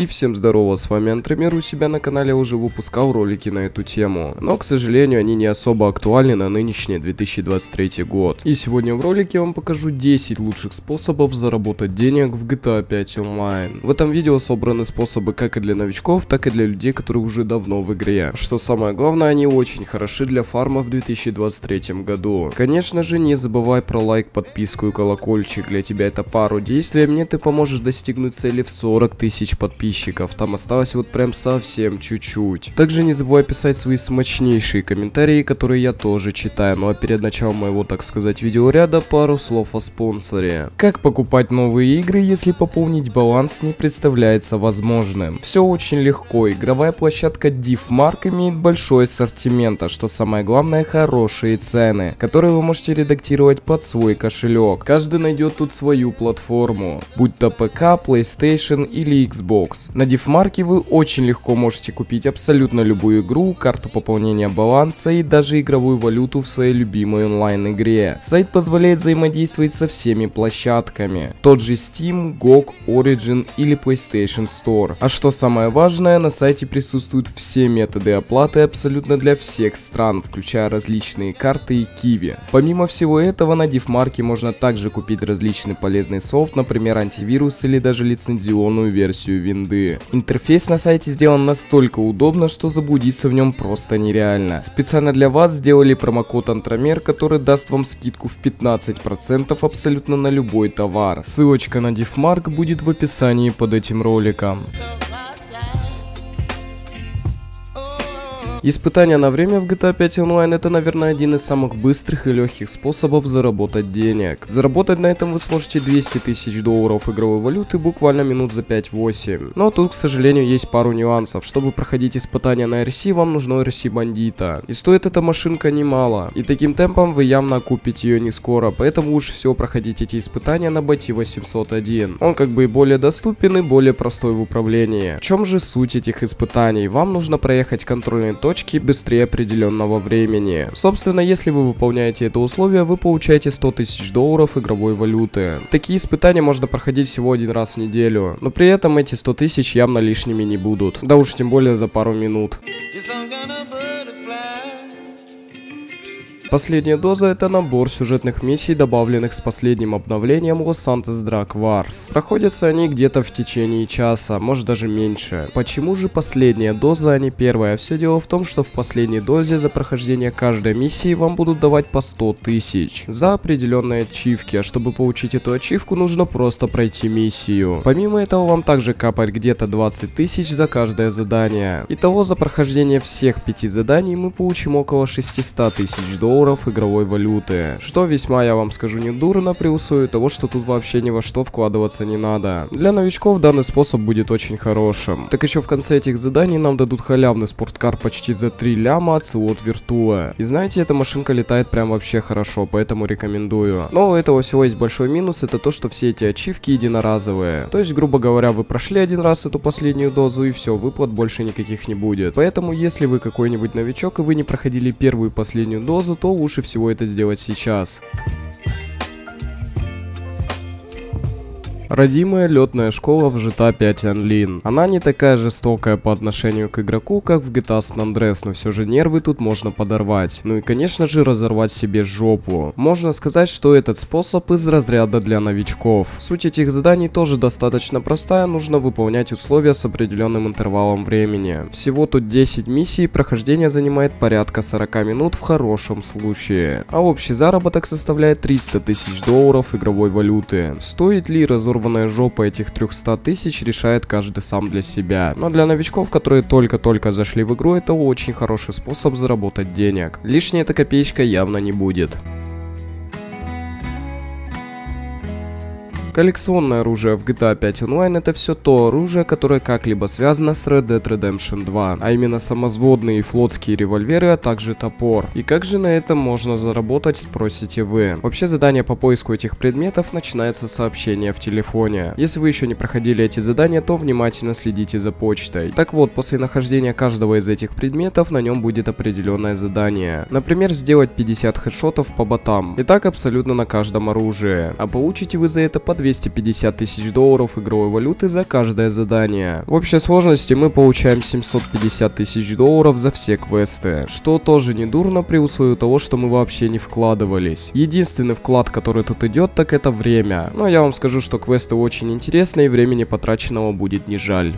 И всем здорово, с вами Антромер, у себя на канале уже выпускал ролики на эту тему, но, к сожалению, они не особо актуальны на нынешний 2023 год. И сегодня в ролике я вам покажу 10 лучших способов заработать денег в GTA 5 Online. В этом видео собраны способы как и для новичков, так и для людей, которые уже давно в игре. Что самое главное, они очень хороши для фарма в 2023 году. Конечно же, не забывай про лайк, подписку и колокольчик, для тебя это пару действий, а мне ты поможешь достигнуть цели в 40 тысяч подписчиков. Там осталось вот прям совсем чуть-чуть. Также не забывай писать свои смачнейшие комментарии, которые я тоже читаю. Ну а перед началом моего, так сказать, видеоряда, пару слов о спонсоре. Как покупать новые игры, если пополнить баланс не представляется возможным? Все очень легко. Игровая площадка DivMark имеет большой ассортимент, а что самое главное, хорошие цены, которые вы можете редактировать под свой кошелек. Каждый найдет тут свою платформу, будь то ПК, PlayStation или Xbox. На DivMark вы очень легко можете купить абсолютно любую игру, карту пополнения баланса и даже игровую валюту в своей любимой онлайн игре. Сайт позволяет взаимодействовать со всеми площадками, тот же Steam, GOG, Origin или PlayStation Store. А что самое важное, на сайте присутствуют все методы оплаты абсолютно для всех стран, включая различные карты и киви. Помимо всего этого, на DivMark можно также купить различный полезный софт, например антивирус или даже лицензионную версию Windows. Интерфейс на сайте сделан настолько удобно, что заблудиться в нем просто нереально. Специально для вас сделали промокод Antromer, который даст вам скидку в 15% абсолютно на любой товар. Ссылочка на DivMark будет в описании под этим роликом. Испытания на время в GTA 5 Online — это, наверное, один из самых быстрых и легких способов заработать денег. Заработать на этом вы сможете 200 тысяч долларов игровой валюты буквально минут за 5-8. Но тут, к сожалению, есть пару нюансов. Чтобы проходить испытания на RC, вам нужно RC бандита. И стоит эта машинка немало. И таким темпом вы явно окупите ее не скоро, поэтому лучше всего проходить эти испытания на боте 801. Он как бы и более доступен, и более простой в управлении. В чем же суть этих испытаний? Вам нужно проехать контрольные точки быстрее определенного времени. Собственно, если вы выполняете это условие, вы получаете 100 тысяч долларов игровой валюты. Такие испытания можно проходить всего один раз в неделю, но при этом эти 100 тысяч явно лишними не будут. Да уж тем более за пару минут. Последняя доза — это набор сюжетных миссий, добавленных с последним обновлением Los Santos Drag Wars. Проходятся они где-то в течение часа, может даже меньше. Почему же последняя доза, а не первая? Все дело в том, что в последней дозе за прохождение каждой миссии вам будут давать по 100 тысяч за определенные ачивки, а чтобы получить эту ачивку, нужно просто пройти миссию. Помимо этого, вам также капает где-то 20 тысяч за каждое задание. Итого, за прохождение всех 5 заданий мы получим около 600 тысяч долларов игровой валюты, что весьма, я вам скажу, недурно при условии того, что тут вообще ни во что вкладываться не надо. Для новичков данный способ будет очень хорошим. Так еще в конце этих заданий нам дадут халявный спорткар почти за 3 ляма от Vertu. И знаете, эта машинка летает прям вообще хорошо, поэтому рекомендую. Но у этого всего есть большой минус, это то, что все эти ачивки единоразовые. То есть, грубо говоря, вы прошли один раз эту последнюю дозу и все, выплат больше никаких не будет. Поэтому, если вы какой-нибудь новичок и вы не проходили первую и последнюю дозу, то лучше всего это сделать сейчас. Родимая летная школа в GTA 5 Online. Она не такая жестокая по отношению к игроку, как в GTA San Andreas, но все же нервы тут можно подорвать. Ну и конечно же разорвать себе жопу. Можно сказать, что этот способ из разряда для новичков. Суть этих заданий тоже достаточно простая, нужно выполнять условия с определенным интервалом времени. Всего тут 10 миссий, прохождение занимает порядка 40 минут в хорошем случае. А общий заработок составляет 300 тысяч долларов игровой валюты. Стоит ли разорвать жопа этих 300 тысяч, решает каждый сам для себя. Но для новичков, которые только-только зашли в игру, это очень хороший способ заработать денег. Лишняя эта копеечка явно не будет. Коллекционное оружие в GTA 5 Online — это все то оружие, которое как-либо связано с Red Dead Redemption 2, а именно самозводные и флотские револьверы, а также топор. И как же на этом можно заработать, спросите вы. Вообще, задание по поиску этих предметов начинается с сообщения в телефоне. Если вы еще не проходили эти задания, то внимательно следите за почтой. Так вот, после нахождения каждого из этих предметов на нем будет определенное задание. Например, сделать 50 хедшотов по ботам. И так абсолютно на каждом оружии. А получите вы за это под $250 тысяч игровой валюты за каждое задание. В общей сложности мы получаем $750 тысяч за все квесты, что тоже недурно при условии того, что мы вообще не вкладывались. Единственный вклад, который тут идет, так это время. Но я вам скажу, что квесты очень интересны и времени потраченного будет не жаль.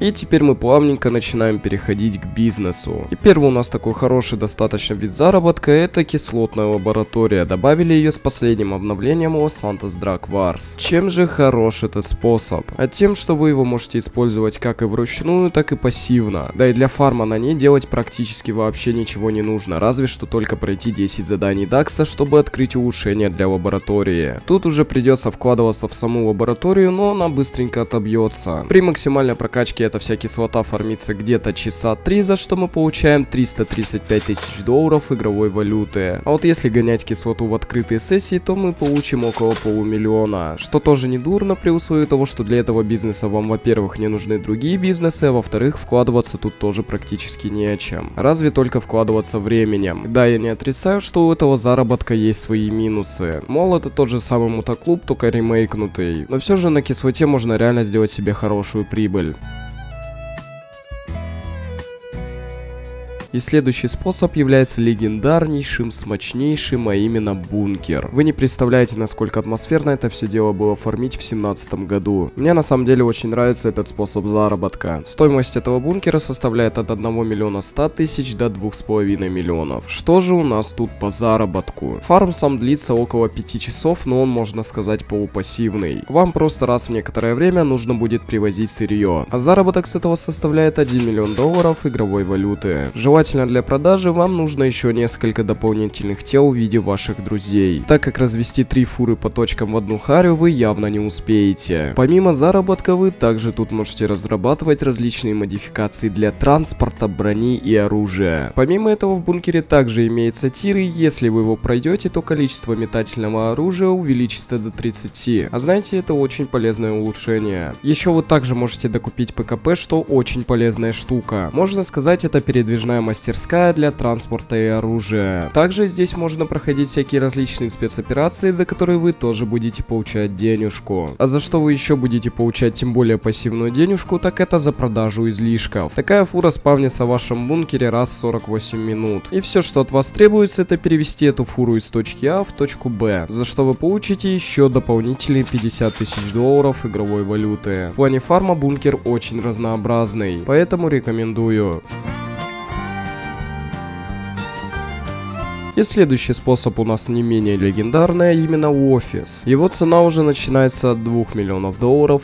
И теперь мы плавненько начинаем переходить к бизнесу. И первый у нас такой хороший достаточно вид заработка — это кислотная лаборатория. Добавили ее с последним обновлением Los Santos Drag Wars. Чем же хорош этот способ? А тем, что вы его можете использовать как и вручную, так и пассивно. Да и для фарма на ней делать практически вообще ничего не нужно, разве что только пройти 10 заданий Дакса, чтобы открыть улучшение для лаборатории. Тут уже придется вкладываться в саму лабораторию, но она быстренько отобьется. При максимальной прокачке эта вся кислота фармится где-то часа 3, за что мы получаем $335 тысяч игровой валюты. А вот если гонять кислоту в открытые сессии, то мы получим около полумиллиона, что тоже не дурно при условии того, что для этого бизнеса вам, во-первых, не нужны другие бизнесы, а во-вторых, вкладываться тут тоже практически нечем. Разве только вкладываться временем. Да, я не отрицаю, что у этого заработка есть свои минусы. Мол, это тот же самый мотоклуб, только ремейкнутый. Но все же на кислоте можно реально сделать себе хорошую прибыль. И следующий способ является легендарнейшим, смачнейшим, а именно бункер. Вы не представляете, насколько атмосферно это все дело было фармить в 2017 году. Мне на самом деле очень нравится этот способ заработка. Стоимость этого бункера составляет от 1 100 000 до 2,5 миллионов. Что же у нас тут по заработку? Фарм сам длится около 5 часов, но он, можно сказать, полупассивный. Вам просто раз в некоторое время нужно будет привозить сырье. А заработок с этого составляет $1 миллион игровой валюты. Желательно для продажи вам нужно еще несколько дополнительных тел в виде ваших друзей, так как развести 3 фуры по точкам в одну харю вы явно не успеете. Помимо заработка вы также тут можете разрабатывать различные модификации для транспорта, брони и оружия. Помимо этого в бункере также имеется тир, и если вы его пройдете, то количество метательного оружия увеличится до 30. А знаете, это очень полезное улучшение. Еще вы также можете докупить ПКП, что очень полезная штука. Можно сказать, это передвижная мастерская для транспорта и оружия. Также здесь можно проходить всякие различные спецоперации, за которые вы тоже будете получать денежку. А за что вы еще будете получать тем более пассивную денежку, так это за продажу излишков. Такая фура спавнится в вашем бункере раз в 48 минут. И все, что от вас требуется, это перевести эту фуру из точки А в точку Б, за что вы получите еще дополнительные $50 тысяч игровой валюты. В плане фарма бункер очень разнообразный, поэтому рекомендую. И следующий способ у нас не менее легендарный, а именно офис. Его цена уже начинается от $2 миллионов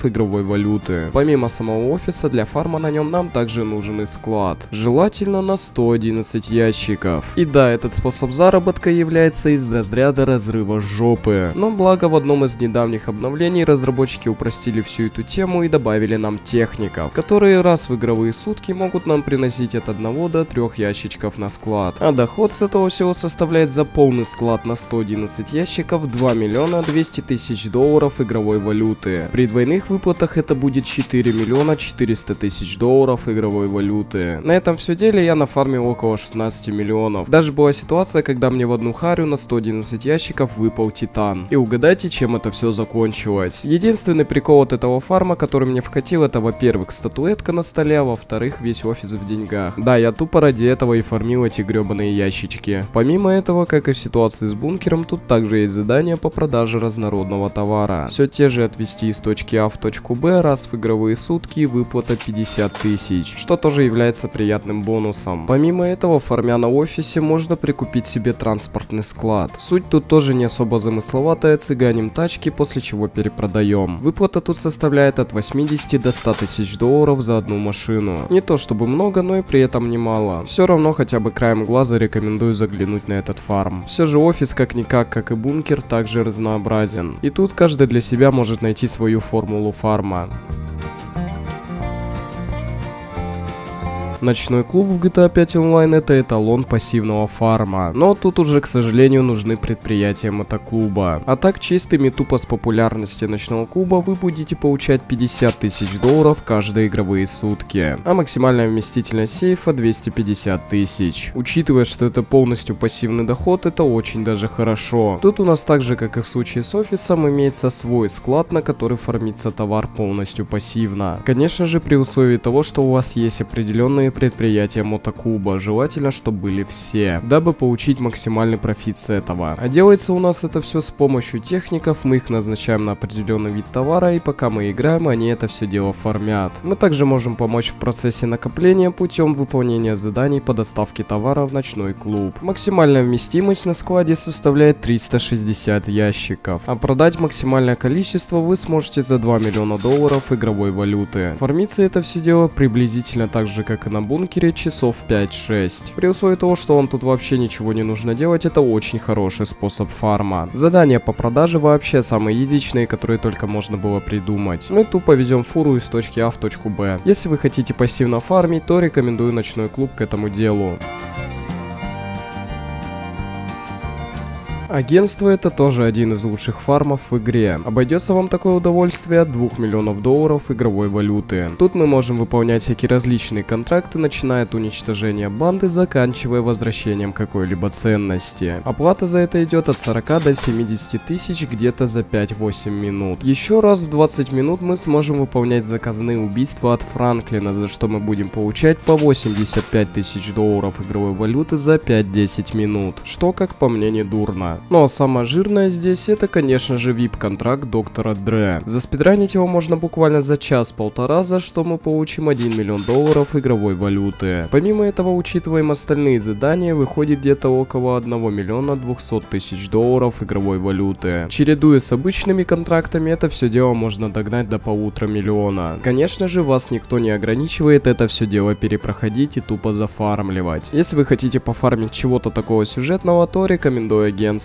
игровой валюты. Помимо самого офиса, для фарма на нем нам также нужен и склад. Желательно на 111 ящиков. И да, этот способ заработка является из разряда разрыва жопы. Но благо в одном из недавних обновлений разработчики упростили всю эту тему и добавили нам техников, которые раз в игровые сутки могут нам приносить от 1 до 3 ящичков на склад. А доход с этого всего составляет за полный склад на 111 ящиков $2 200 000 игровой валюты. При двойных выплатах это будет $4 400 000 игровой валюты. На этом все деле я нафармил около 16 миллионов. Даже была ситуация, когда мне в одну харю на 111 ящиков выпал титан. И угадайте, чем это все закончилось. Единственный прикол от этого фарма, который мне вкатил, это, во-первых, статуэтка на столе, а во-вторых, весь офис в деньгах. Да, я тупо ради этого и фармил эти гребаные ящички. Помимо этого, как и в ситуации с бункером, тут также есть задания по продаже разнородного товара. Все те же отвести из точки А в точку Б раз в игровые сутки и выплата 50 тысяч, что тоже является приятным бонусом. Помимо этого, фармя на офисе, можно прикупить себе транспортный склад. Суть тут тоже не особо замысловатая, цыганим тачки, после чего перепродаем. Выплата тут составляет от 80 до 100 тысяч долларов за одну машину. Не то чтобы много, но и при этом немало. Все равно хотя бы краем глаза рекомендую заглянуть на этот фарм. Все же офис, как-никак, как и бункер, также разнообразен. И тут каждый для себя может найти свою формулу фарма. Ночной клуб в GTA 5 Online — это эталон пассивного фарма, но тут уже, к сожалению, нужны предприятия мотоклуба. А так, чистыми тупо с популярности ночного клуба вы будете получать 50 тысяч долларов каждые игровые сутки, а максимальная вместительность сейфа 250 тысяч. Учитывая, что это полностью пассивный доход, это очень даже хорошо. Тут у нас так же, как и в случае с офисом, имеется свой склад, на который фармится товар полностью пассивно. Конечно же, при условии того, что у вас есть определенные предприятия мотоклуба, желательно, чтобы были все, дабы получить максимальный профит с этого. А делается у нас это все с помощью техников, мы их назначаем на определенный вид товара, и пока мы играем, они это все дело формят. Мы также можем помочь в процессе накопления путем выполнения заданий по доставке товара в ночной клуб. Максимальная вместимость на складе составляет 360 ящиков, а продать максимальное количество вы сможете за 2 миллиона долларов игровой валюты. Фармится это все дело приблизительно так же, как и на бункере, часов 5-6. При условии того, что вам тут вообще ничего не нужно делать, это очень хороший способ фарма. Задания по продаже вообще самые язычные, которые только можно было придумать. Мы тупо везем фуру из точки А в точку Б. Если вы хотите пассивно фармить, то рекомендую ночной клуб к этому делу. Агентство — это тоже один из лучших фармов в игре. Обойдется вам такое удовольствие от 2 миллионов долларов игровой валюты. Тут мы можем выполнять всякие различные контракты, начиная от уничтожения банды, заканчивая возвращением какой-либо ценности. Оплата за это идет от 40 до 70 тысяч где-то за 5-8 минут. Еще раз в 20 минут мы сможем выполнять заказные убийства от Франклина, за что мы будем получать по 85 тысяч долларов игровой валюты за 5-10 минут, что, как по мне, не дурно. Ну а самое жирное здесь — это, конечно же, VIP-контракт доктора Дре. Заспидранить его можно буквально за час-полтора, за что мы получим 1 миллион долларов игровой валюты. Помимо этого, учитываем остальные задания, выходит где-то около 1 миллиона 200 тысяч долларов игровой валюты. Чередуя с обычными контрактами, это все дело можно догнать до 1,5 миллиона. Конечно же, вас никто не ограничивает это все дело перепроходить и тупо зафармливать. Если вы хотите пофармить чего-то такого сюжетного, то рекомендую агентство.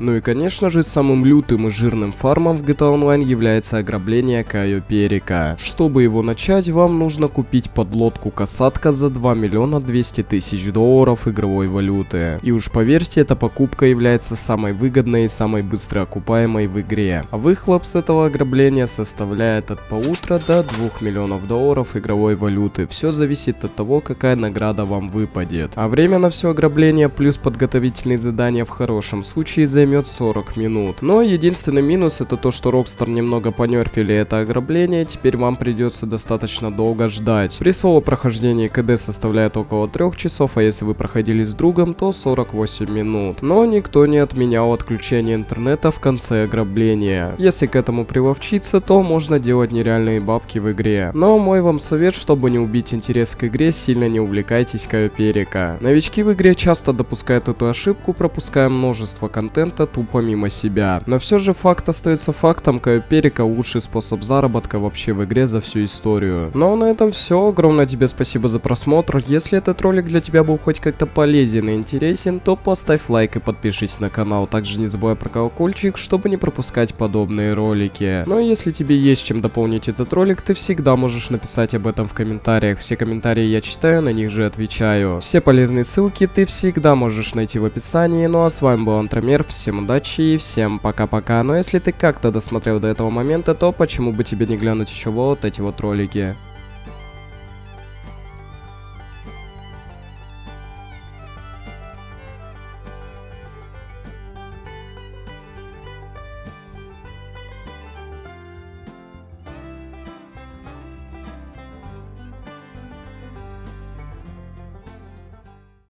Ну и, конечно же, самым лютым и жирным фармом в GTA Online является ограбление Кайо Перика. Чтобы его начать, вам нужно купить подлодку Касатка за 2 миллиона 200 тысяч долларов игровой валюты. И уж поверьте, эта покупка является самой выгодной и самой быстро окупаемой в игре. А выхлоп с этого ограбления составляет от 1,5 до 2 миллионов долларов игровой валюты. Все зависит от того, какая награда вам выпадет. А время на все ограбление плюс подготовительные задания в хорошем случае займет 40 минут. Но единственный минус — это то, что Rockstar немного понерфили это ограбление, теперь вам придется достаточно долго ждать. При соло-прохождении КД составляет около 3 часов, а если вы проходили с другом, то 48 минут. Но никто не отменял отключение интернета в конце ограбления. Если к этому приловчиться, то можно делать нереальные бабки в игре. Но мой вам совет: чтобы не убить интерес к игре, сильно не увлекайтесь Кайо Перика. Новички в игре часто допускают эту ошибку, пропуская множество контента тупо мимо себя. Но все же факт остается фактом: Кайо Перика — лучший способ заработка вообще в игре за всю историю. Ну а на этом все. Огромное тебе спасибо за просмотр. Если этот ролик для тебя был хоть как-то полезен и интересен, то поставь лайк и подпишись на канал. Также не забывай про колокольчик, чтобы не пропускать подобные ролики. Ну а если тебе есть чем дополнить этот ролик, ты всегда можешь написать об этом в комментариях. Все комментарии я читаю, на них же отвечаю. Все полезные ссылки ты всегда можешь найти в описании. Ну а с вами был Антромер. Всем удачи и всем пока-пока. Но если ты как-то досмотрел до этого момента, то почему бы тебе не глянуть еще вот эти вот ролики?